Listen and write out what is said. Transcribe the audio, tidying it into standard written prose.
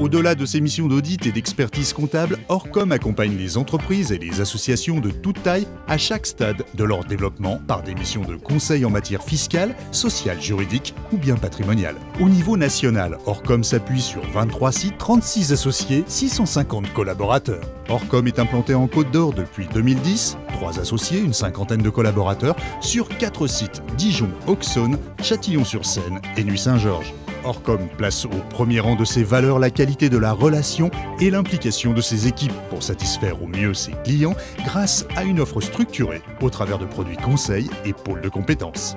Au-delà de ses missions d'audit et d'expertise comptable, Orcom accompagne les entreprises et les associations de toute taille à chaque stade de leur développement par des missions de conseil en matière fiscale, sociale, juridique ou bien patrimoniale. Au niveau national, Orcom s'appuie sur 23 sites, 36 associés, 650 collaborateurs. Orcom est implanté en Côte d'Or depuis 2010, 3 associés, une cinquantaine de collaborateurs, sur 4 sites, Dijon, Auxonne, Châtillon-sur-Seine et Nuits-Saint-Georges. Orcom place au premier rang de ses valeurs la qualité de la relation et l'implication de ses équipes pour satisfaire au mieux ses clients grâce à une offre structurée au travers de produits conseils et pôles de compétences.